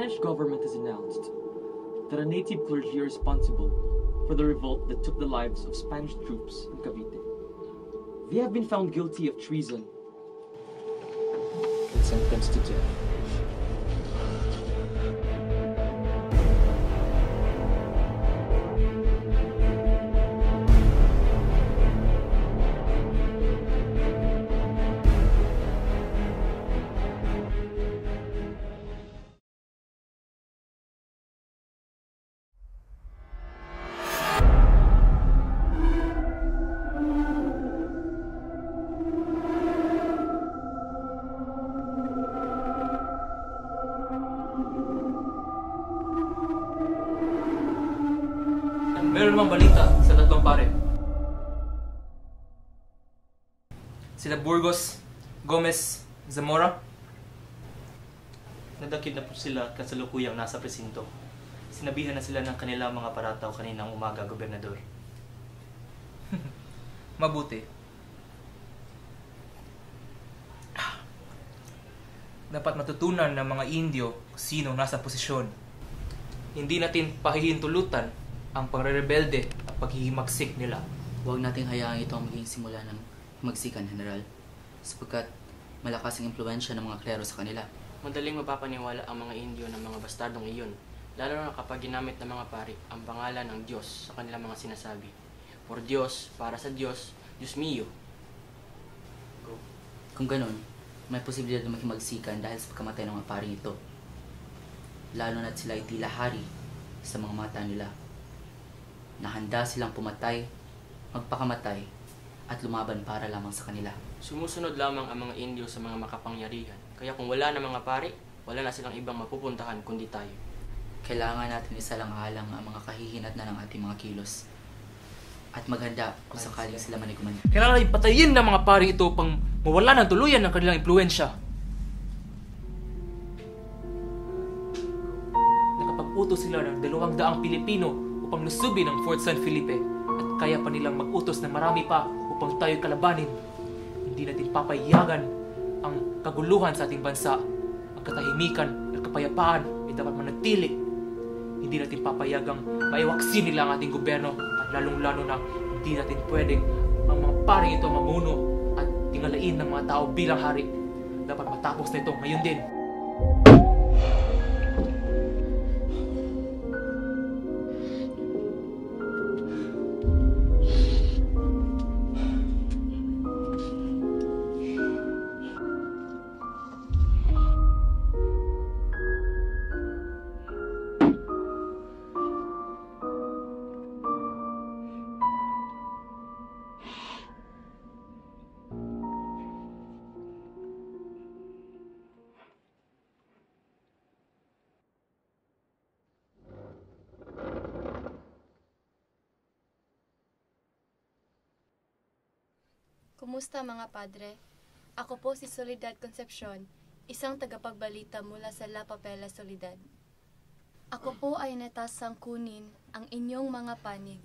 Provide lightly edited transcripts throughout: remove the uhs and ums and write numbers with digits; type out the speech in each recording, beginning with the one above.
Spanish government has announced that the native clergy are responsible for the revolt that took the lives of Spanish troops in Cavite. They have been found guilty of treason and sentenced to death. Sila Burgos, Gomez, Zamora. Nadakip na po sila at kasalukuyang nasa presinto. Sinabihan na sila ng kanilang mga parataw kaninang umaga, Gobernador. Mabuti. Dapat matutunan ng mga Indio kung sino nasa posisyon. Hindi natin pahihintulutan ang pangrerebelde at paghihimagsik nila. Huwag nating hayaan ito ang maging simula ng magsikan, General, sapagkat malakas ang impluensya ng mga klero sa kanila. Madaling mapapaniwala ang mga Indio ng mga bastardong iyon, lalo na kapag ginamit ng mga pari ang pangalan ng Diyos sa kanilang mga sinasabi. For Diyos, para sa Diyos, Diyos mio. Go. Kung ganun, may posibilidad na makimagsikan dahil sa pagkamatay ng mga paring ito. Lalo na't sila ay tila hari sa mga mata nila. Nahanda silang pumatay, magpakamatay, at lumaban para lamang sa kanila. Sumusunod lamang ang mga Indio sa mga makapangyarihan. Kaya kung wala na mga pari, wala na silang ibang mapupuntahan kundi tayo. Kailangan natin isalang-alang ang mga kahihinat na ng ating mga kilos. At maghanda kung sakaling sila manigumanda. Kailangan ipatayin ng mga pari ito upang mawala ng tuluyan ng kanilang impluensya. Nakapag-utos sila ng 200 Pilipino upang lusubin ang Fort San Felipe. At kaya pa nilang mag-utos na marami pa upang tayo'y kalabanin. Hindi natin papayagan ang kaguluhan sa ating bansa. Ang katahimikan at kapayapaan ay dapat manatili. Hindi natin papayagang maiwaksin nila ang ating gobyerno at lalong-lalo na hindi natin pwedeng ang mga paring ito mamuno at tingalain ng mga tao bilang hari. Dapat matapos na ito ngayon din. Kumusta mga padre? Ako po si Soledad Concepcion, isang tagapagbalita mula sa La Papela Soledad. Ako po ay natasang kunin ang inyong mga panig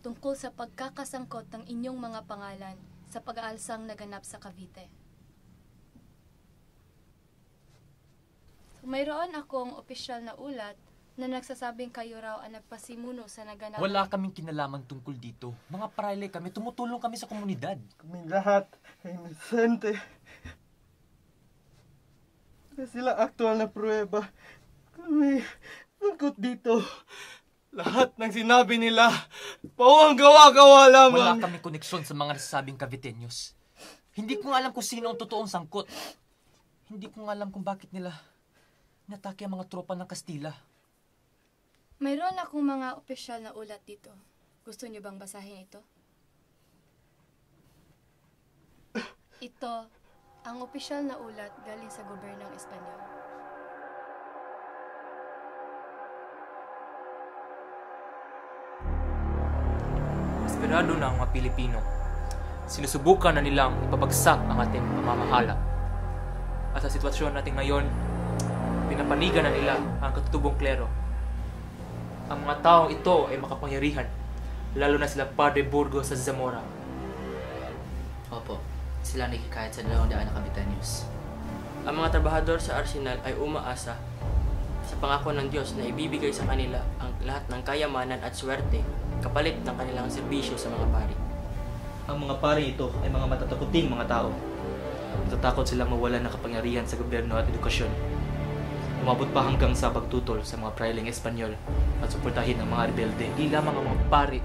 tungkol sa pagkakasangkot ng inyong mga pangalan sa pag-aalsang naganap sa Cavite. So, mayroon akong opisyal na ulat na nagsasabing kayo raw ang nagpasimuno sa naganap. Wala kaming kinalaman tungkol dito. Mga praile kami, tumutulong kami sa komunidad. Kaming lahat ay inosente. Kaya sila aktual na pruweba. Kami, tungkol dito. Lahat ng sinabi nila, pawang gawa-gawa lamang. Wala kaming koneksyon sa mga nasasabing Caviteños. Hindi ko alam kung sino ang totoong sangkot. Hindi ko alam kung bakit nila natake ang mga tropa ng Kastila. Mayroon akong mga opisyal na ulat dito. Gusto niyo bang basahin ito? Ito ang opisyal na ulat galing sa gobyernong Espanyol. Desperado na ang mga Pilipino. Sinusubukan na nilang ipabagsak ang ating pamamahala. At sa sitwasyon natin ngayon, pinapanigan na nila ang katutubong klero. Ang mga taong ito ay makapangyarihan, lalo na sila Padre Burgos sa Zamora. Opo, sila nakikahit sa 200 na Caviteños. Ang mga trabahador sa arsenal ay umaasa sa pangako ng Diyos na ibibigay sa kanila ang lahat ng kayamanan at swerte kapalit ng kanilang serbisyo sa mga pari. Ang mga pari ito ay mga matatakuting mga tao. Natatakot silang mawalan ng kapangyarihan sa gobyerno at edukasyon. Umabot pa hanggang sa pagtutol sa mga prailing Espanyol at suportahin ang mga rebelde. Hindi lamang ang mga pari,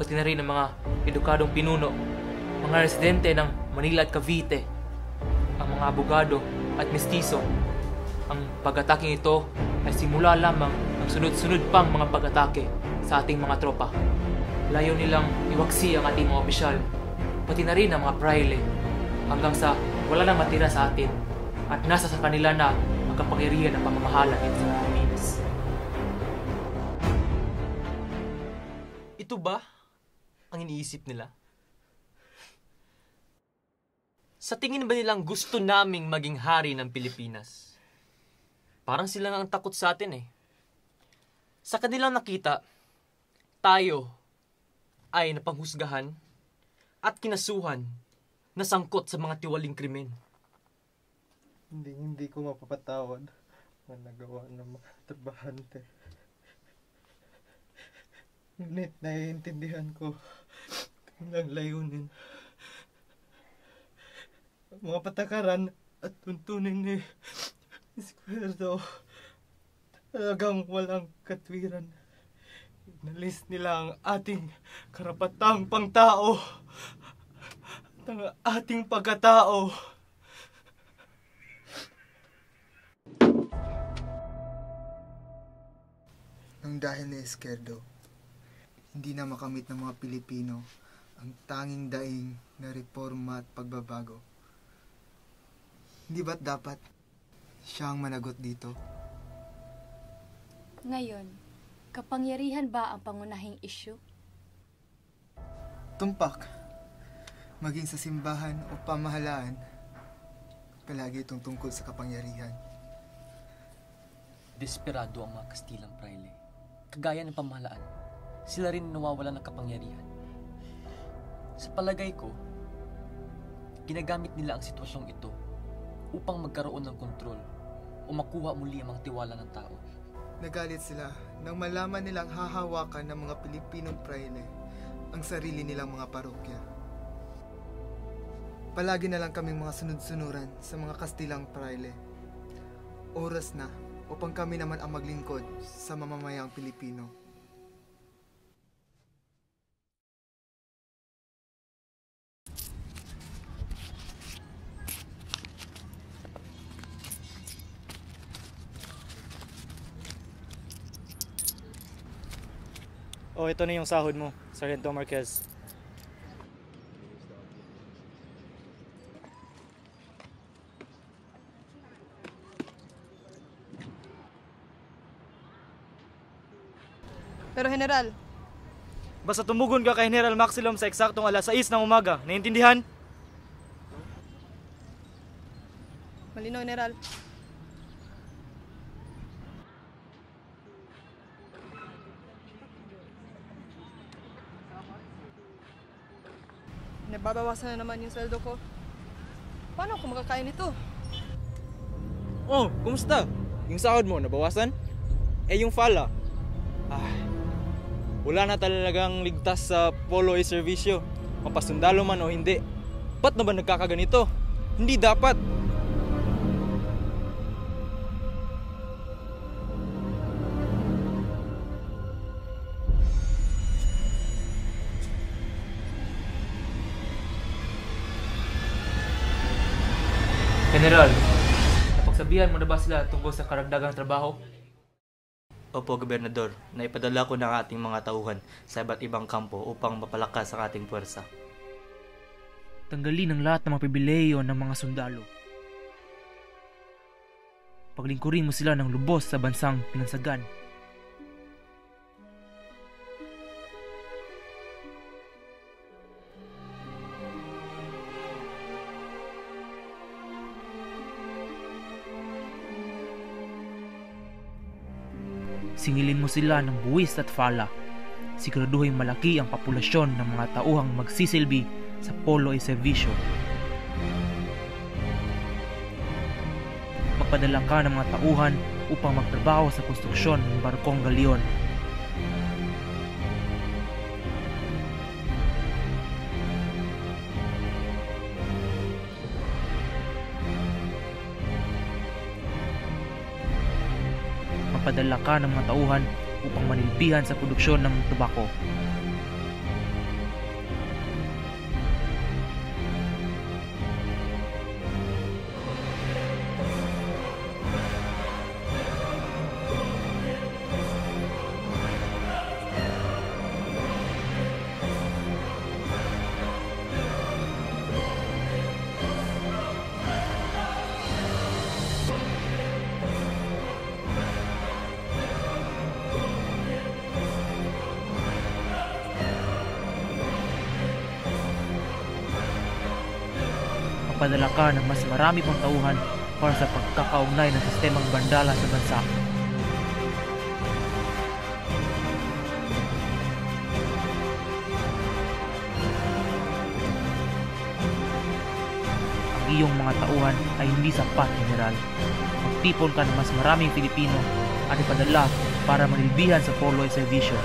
pati na rin ang mga edukadong pinuno, mga residente ng Manila at Cavite, ang mga abogado at mestizo. Ang pag-atake ito ay simula lamang ng sunod-sunod pang mga pag-atake sa ating mga tropa. Layo nilang iwaksi ang ating mga opisyal, pati na rin ang mga praile, hanggang sa wala nang matira sa atin at nasa sa kanila na ang kapangyarihan ng pamamahala ng sa Pilipinas. Ito ba ang iniisip nila? Sa tingin ba nilang gusto naming maging hari ng Pilipinas? Parang sila nga ang takot sa atin eh. Sa kanilang nakita, tayo ay napanghusgahan at kinasuhan na sangkot sa mga tiwaling krimen. Hindi ko mapapatawad ang nagawa ng mga trabahante. Ngunit naiintindihan ko ang layunin, mga patakaran at tuntunin ni Izquierdo. Talagang walang katwiran. Inalis nila ang ating karapatang pangtao at ang ating pagkatao. Nang dahil ni Izquierdo, hindi na makamit ng mga Pilipino ang tanging daing na reforma at pagbabago. Hindi ba't dapat siya ang managot dito? Ngayon, kapangyarihan ba ang pangunahing isyu? Tumpak, maging sa simbahan o pamahalaan, palagi itong tungkol sa kapangyarihan. Desperado ang mga Kastilang praile. Kagaya ng pamahalaan, sila rin nawawala ng kapangyarihan. Sa palagay ko, ginagamit nila ang sitwasyong ito upang magkaroon ng kontrol o makuha muli ang mga tiwala ng tao. Nagalit sila nang malaman nilang hahawakan ng mga Pilipinong praile ang sarili nilang mga parokya. Palagi na lang kaming mga sunod-sunuran sa mga Kastilang praile. Oras na upang kami naman ang maglingkod sa mamamayang Pilipino. Oh, ito na yung sahod mo, Sergeant Marquez. Pero General, basta tumugon ka kay General Maximum sa eksaktong 6:00 ng umaga. Naiintindihan? Malinaw, General. Nababawasan na naman yung sweldo ko. Paano ako makakain ito? Oh, kumusta? Yung sahod mo, nabawasan? Eh, yung fala? Wala na talagang ligtas sa Polo y Servicio. Mapasundalo man o hindi. Ba't na ba nagkakaganito? Hindi dapat! General, napagsabihan mo na ba sila tungkol sa karagdagang trabaho? Opo, Gobernador. Naipadala ko ng ating mga tauhan sa iba't ibang kampo upang mapalakas ang ating puwersa. Tanggalin ang lahat ng mga pribileyo ng mga sundalo. Paglingkurin mo sila ng lubos sa bansang pinansagan. Singilin mo sila ng buwis at fala. Siguraduhin malaki ang populasyon ng mga tauhang magsisilbi sa Polo y Servicio. Magpadala ka ng mga tauhan upang magtrabaho sa konstruksyon ng Barkong Galeon. Magpadala ka ng mga tauhan upang manilbihan sa produksyon ng tobacco. Padala ka ng mas marami pang tauhan para sa pagkakaugnay ng sistemang bandala sa bansa. Ang iyong mga tauhan ay hindi sapat, General. Magtipon ka ng mas maraming Pilipino at ipadala para manilbihan sa Polo y Servicio.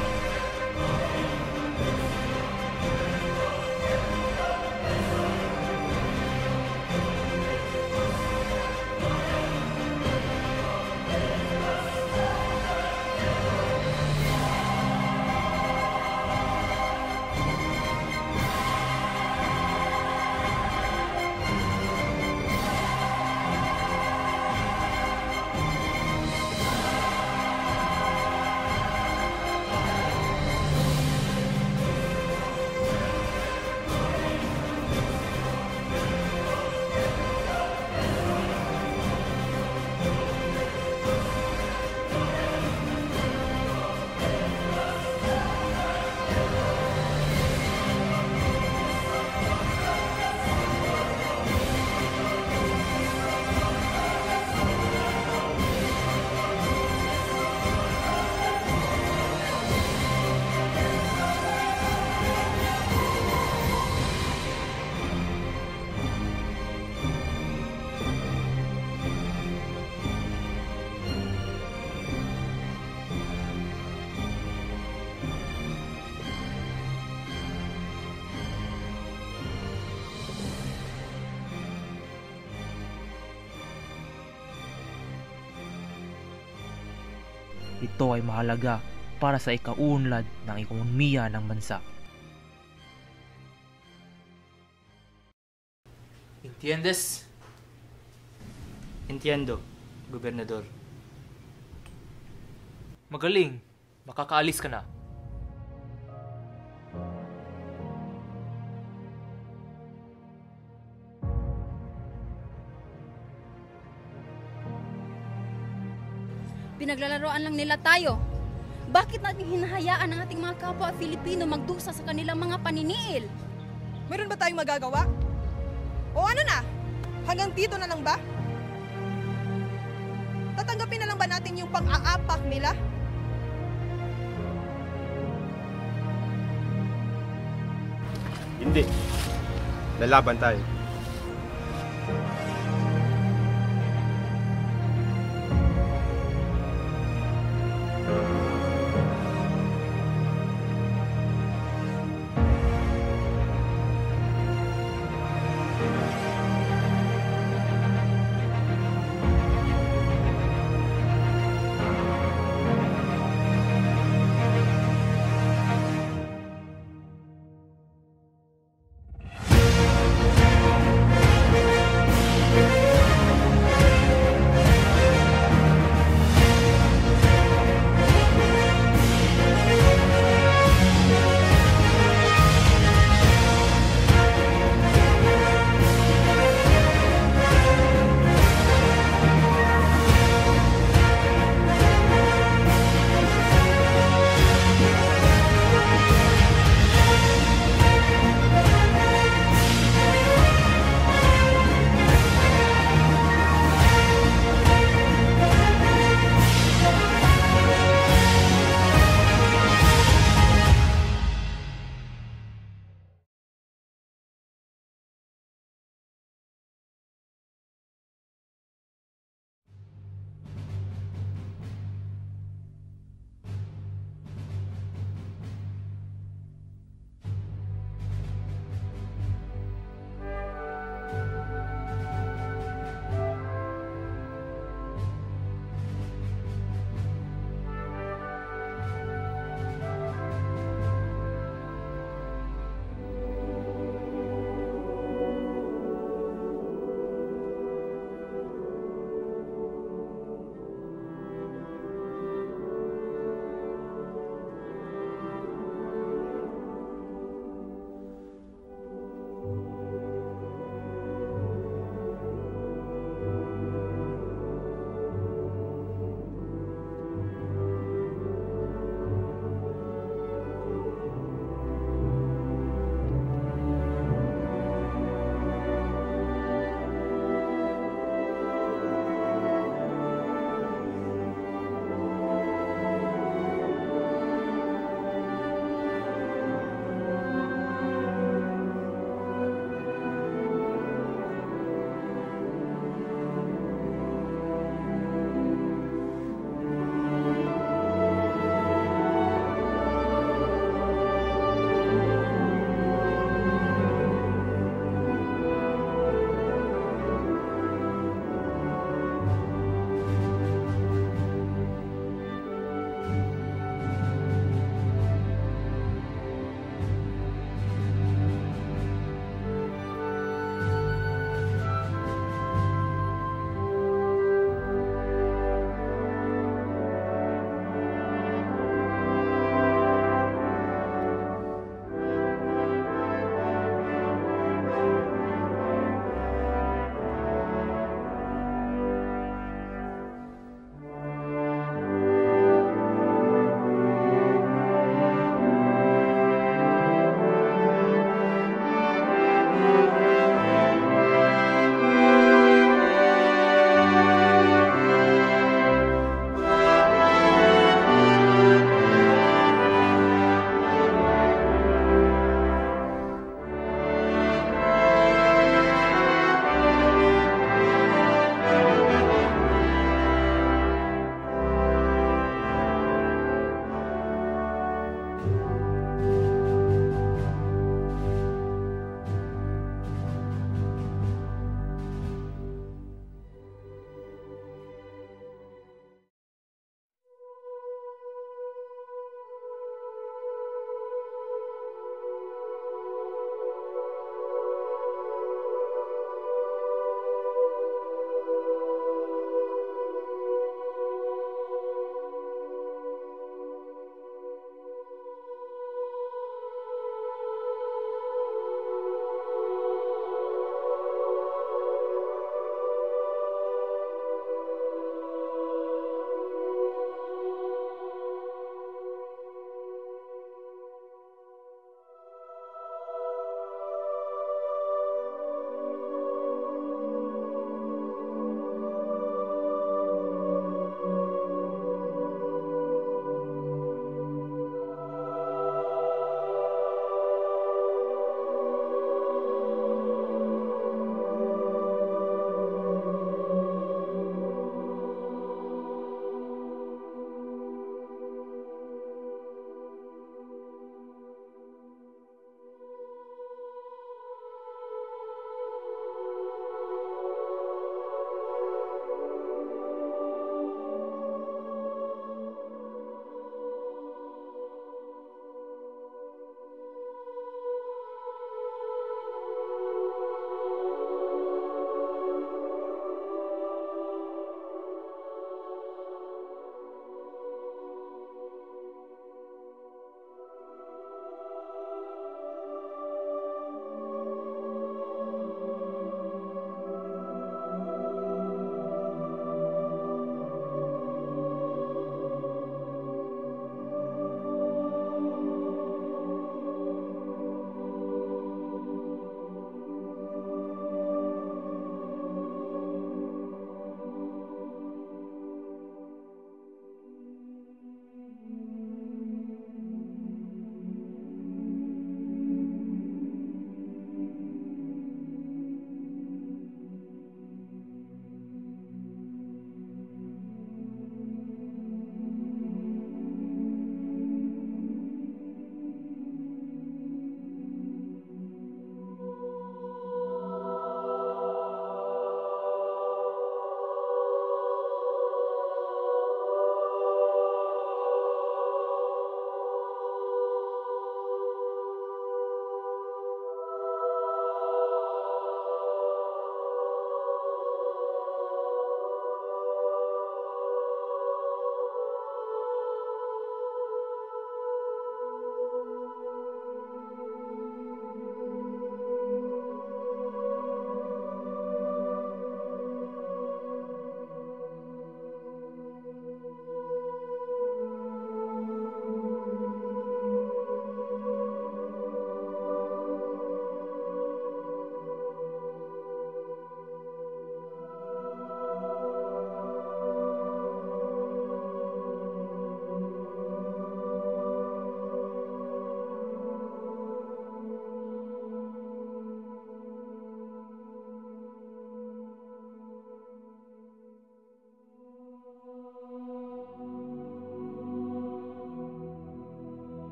Ito ay mahalaga para sa ikaunlad ng ekonomiya ng bansa. ¿Entiendes? Entiendo, Gobernador. Magaling, makakaalis ka na. Pinaglalaroan lang nila tayo. Bakit natin hinahayaan ang ating mga kapwa Filipino magdusa sa kanilang mga paniniil? Meron ba tayong magagawa? O ano na? Hanggang dito na lang ba? Tatanggapin na lang ba natin yung pang-aapak nila? Hindi. Lalaban tayo.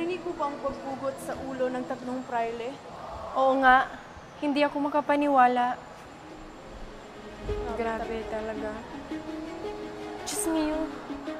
Narinig ko ba ang pagpugot sa ulo ng tatlong praile? Oo nga. Hindi ako makapaniwala. Grabe talaga. Diyos niyo.